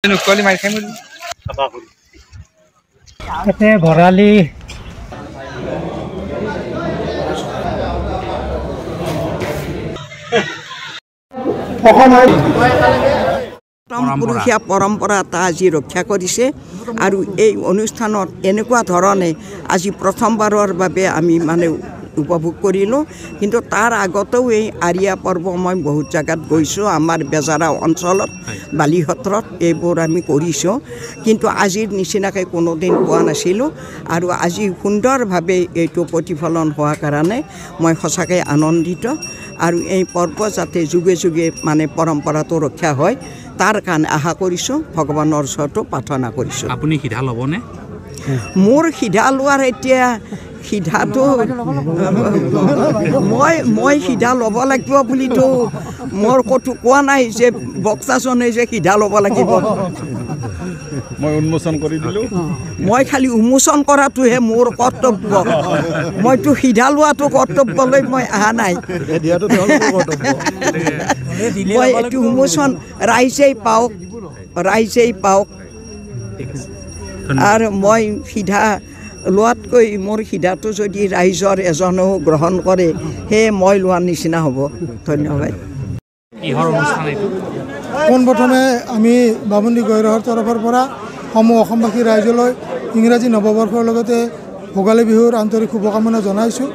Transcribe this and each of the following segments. कितने भराली परम्परा परम्परा आज रक्षा करिसे आरु ए अनुष्ठानत एनेकुआ धरणे आज प्रथमबारर भाबे आमी माने उपभोग करिलो किन्तु तार आगतौ ए आरिया पर्व मय बहुत जगात गइसो आमार बेजारा अञ्चलत बालिहत्रत एबोर आमी करिसो किन्तु आजिर निसिनाकै कोनो दिन पोआ नासिलो आरु आजि सुन्दर भाबे एतो प्रतिफलन होआ कारणे मय खसाकै आनन्दित आरु ए पर्व जाते जुगे जुगे माने परम्परा तो रक्षा होय तार कान आहा करिसो भगवानर सतो प्रार्थना करिसो आपुनि हिधा लबने मोर हिधा लवार एतिया সিদ্ধাটো মই সিদ্ধা ল'ব লাগিব বুলিতো মোৰ ক'তো কোৱা নাই যে বক্সাজনে যে সিদ্ধা ল'ব লাগিব মই উন্মোচন কৰি দিলোঁ মই খালি উন্মোচন কৰাটোহে মোৰ কৰ্তব্য মইতো সিদ্ধা লোৱাটো কৰ্তব্যলৈ মই অহা নাই মই এইটো উন্মোচন ৰাইজেই পাওক আৰু মই সিদ্ধা লোৱাতকৈ মোৰ সিদ্ধাটো যদি ৰাইজৰ এজনেও গ্ৰহণ কৰে হে মই লোৱাৰ নিচিনা হ'ব। ধন্যবাদ। পোনপ্ৰথমে আমি বামুণী গৈৰহৰ তৰফৰ পৰা সমূহ অসমবাসী ৰাইজলৈ ইংৰাজী নৱবৰ্ষৰ লগতে ভোগালী বিহুৰ আন্তৰিক শুভকামনা জনাইছোঁ।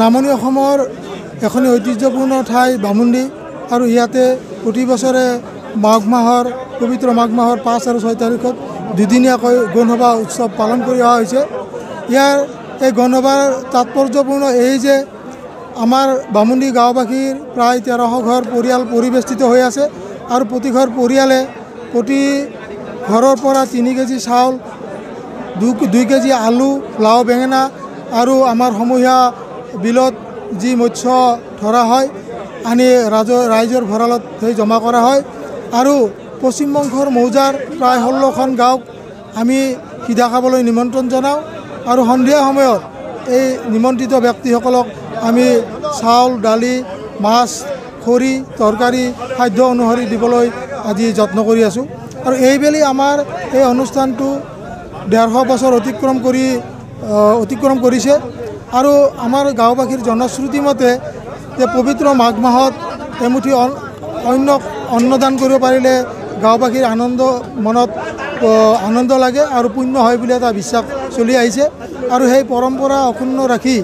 নামনি অসমৰ এখনি ঐতিহ্যপূৰ্ণ ঠাই বামুণী আৰু ইয়াতে প্ৰতি বছৰে মাঘ মাহৰ পবিত্ৰ মাঘ মাহৰ ৫ আৰু ৬ তাৰিখত দুদিনীয়াকৈ গণসভা উৎসৱ পালন কৰি অহা হৈছে। ইয়াৰ এই গণসভাৰ তাৎপৰ্যপূৰ্ণ এই যে আমাৰ বামুণী গাঁওবাসীৰ প্ৰায় ১৩০০ ঘৰ পৰিয়াল পৰিৱেষ্টিত হৈ আছে আৰু প্ৰতি ঘৰ পৰিয়ালে প্ৰতি ঘৰৰ পৰা ৩ কেজি চাউল ২ কেজি আলু লাও বেঙেনা আৰু আমাৰ সমূহীয়া বিলত যি মৎস্য ধৰা হয় আনি ৰাইজৰ ভঁৰালত সেই জমা কৰা হয় আৰু পশ্চিমবংগৰ মৌজাৰ প্ৰায় ১৬খন গাঁৱক আমি সিদ্ধা খাবলৈ নিমন্ত্ৰণ জনাওঁ আৰু সন্ধিয়া সময়ত এই নিমন্ত্ৰিত ব্যক্তিসকলক আমি চাউল দালি মাছ খৰি তৰকাৰী খাদ্য অনুসৰি দিবলৈ আজি যত্ন কৰি আছোঁ। আৰু এইবেলি আমাৰ এই অনুষ্ঠানটো ১৫০ বছৰ অতিক্ৰম কৰিছে আৰু আমাৰ গাঁওবাসীৰ জনশ্ৰুতি মতে যে পবিত্ৰ মাঘ মাহত এমুঠি অন্যক অন্নদান কৰিব পাৰিলে গাঁওবাসীৰ আনন্দ মনত আনন্দ লাগে আৰু পুণ্য হয় বুলি এটা বিশ্বাস চলি আহিছে আৰু সেই পৰম্পৰা অক্ষুণ্ণ ৰাখি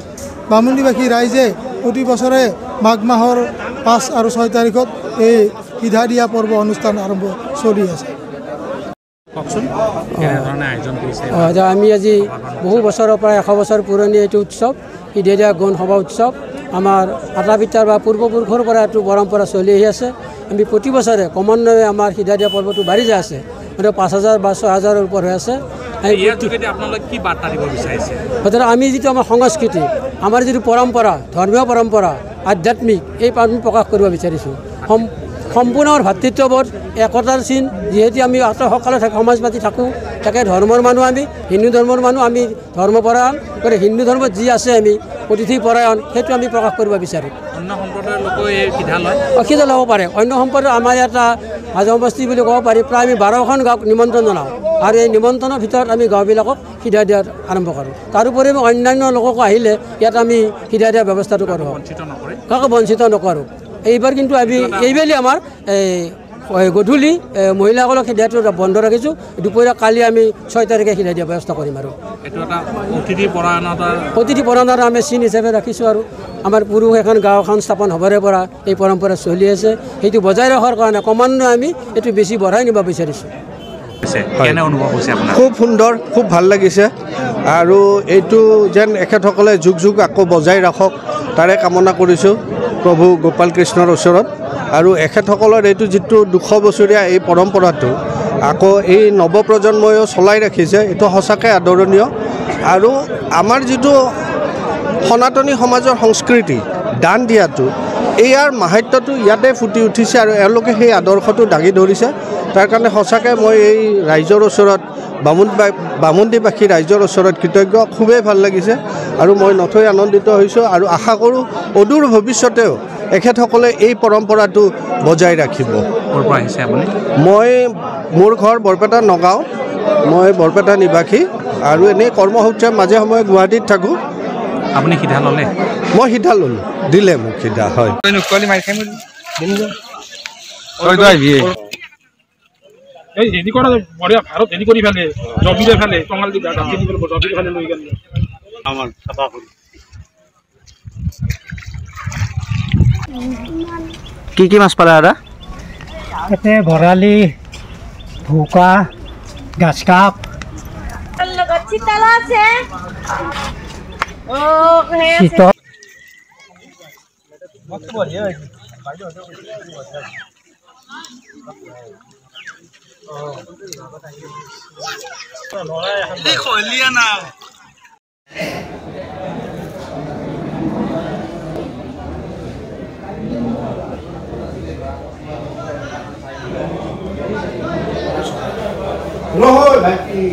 বামুণীবাসী ৰাইজে প্ৰতি বছৰে মাঘ মাহৰ ৫ আৰু ৬ তাৰিখত এই সিদ্ধা দিয়া পৰ্ব অনুষ্ঠান আৰম্ভ চলি আছে। আমি আজি বহু বছৰৰ পৰা ১০০ বছৰ পুৰণি এইটো উৎসৱ সিদ্ধা দিয়া গণসভা উৎসৱ আমাৰ আটাইপিতাৰ বা পূৰ্বপুৰুষৰ পৰা এইটো পৰম্পৰা চলি আহি আছে। আমি প্ৰতি বছৰে ক্ৰমান্বয়ে আমাৰ সিদ্ধা দিয়া পৰ্বটো বাঢ়ি যায় আছে, মানে ৫০০০ বা ৬০০০ৰ ওপৰ হৈ আছে। গতিকে আমি যিটো আমাৰ সংস্কৃতি, আমাৰ যিটো পৰম্পৰা, ধৰ্মীয় পৰম্পৰা, আধ্যাত্মিক, এই আমি প্ৰকাশ কৰিব বিচাৰিছোঁ। সম্পূৰ্ণ ভাতৃত্ববোধ, একতাৰ চিন, যিহেতু আমি আত্মসকলে সমাজ পাতি থাকোঁ, তাকে ধৰ্মৰ মানুহ আমি, হিন্দু ধৰ্মৰ মানুহ আমি, ধৰ্মপৰায়ণ, গতিকে হিন্দু ধৰ্মত যি আছে আমি অতিথি পৰায়ণ, সেইটো আমি প্ৰকাশ কৰিব বিচাৰোঁ। অন্য সম্প্ৰদায়ৰ লোক সিদ্ধা ল'ব পাৰে, অন্য সম্প্ৰদায় আমাৰ এটা মাজু সমষ্টি বুলি ক'ব পাৰি। প্ৰায় আমি ১২খন গাঁৱক নিমন্ত্ৰণ জনাওঁ আৰু এই নিমন্ত্ৰণৰ ভিতৰত আমি গাঁওবিলাকক সিদ্ধা দিয়াত আৰম্ভ কৰোঁ। তাৰোপৰি আমি অন্যান্য লোককো আহিলে ইয়াত আমি সিদ্ধা দিয়াৰ ব্যৱস্থাটো কৰোঁ, কাকো বঞ্চিত নকৰোঁ। এইবাৰ কিন্তু আমি এইবেলি আমাৰ গধূলি মহিলাসকলক সিদ্ধাটো বন্ধ ৰাখিছোঁ, দুপৰীয়া কালি আমি ৬ তাৰিখে সিদ্ধা দিয়াৰ ব্যৱস্থা কৰিম। আৰু এইটো এটা অতিথি পৰায়ণতা আমি চিন হিচাপে ৰাখিছোঁ আৰু আমাৰ পুৰুষ এখন গাঁও এখন স্থাপন হ'বৰে পৰা এই পৰম্পৰা চলি আছে। সেইটো বজাই ৰখাৰ কাৰণে ক্ৰমান্বয়ে আমি এইটো বেছি বঢ়াই নিব বিচাৰিছোঁ। খুব সুন্দৰ, খুব ভাল লাগিছে আৰু এইটো যেন এখেতসকলে যুগ যুগ আকৌ বজাই ৰাখক তাৰে কামনা কৰিছোঁ প্ৰভু গোপাল কৃষ্ণৰ ওচৰত। আৰু এখেতসকলৰ এইটো যিটো ২০০ বছৰীয়া এই পৰম্পৰাটো আকৌ এই নৱপ্ৰজন্মইও চলাই ৰাখিছে, এইটো সঁচাকৈ আদৰণীয়। আৰু আমাৰ যিটো সনাতনী সমাজৰ সংস্কৃতি দান দিয়াটো, ইয়াৰ মাহাত্ম্যটো ইয়াতে ফুটি উঠিছে আৰু এওঁলোকে সেই আদৰ্শটো দাঙি ধৰিছে। তাৰ কাৰণে সঁচাকৈ মই এই ৰাইজৰ ওচৰত, বামুণীবাসী ৰাইজৰ ওচৰত কৃতজ্ঞ। খুবেই ভাল লাগিছে আৰু মই নথৈ আনন্দিত হৈছোঁ আৰু আশা কৰোঁ অদূৰ ভৱিষ্যতেও এখেতসকলে এই পৰম্পৰাটো বজাই ৰাখিব। মই মোৰ ঘৰ বৰপেটা নগাঁও, মই বৰপেটা নিবাসী আৰু এনেই কৰ্মসূত্ৰে মাজে সময়ে গুৱাহাটীত থাকোঁ। আপুনি সিদ্ধা ল'লে? মই সিদ্ধা ল'লোঁ, দিলে মোক সিদ্ধা। হয়, কি কি মাছ পালা দাদা? এতে ভৰালি, ভুকা, গাছকাপ, loh lagi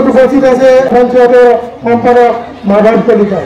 উপস্থিত আছে পঞ্চায়তৰ সম্পাদক মাধৱ কলিতা।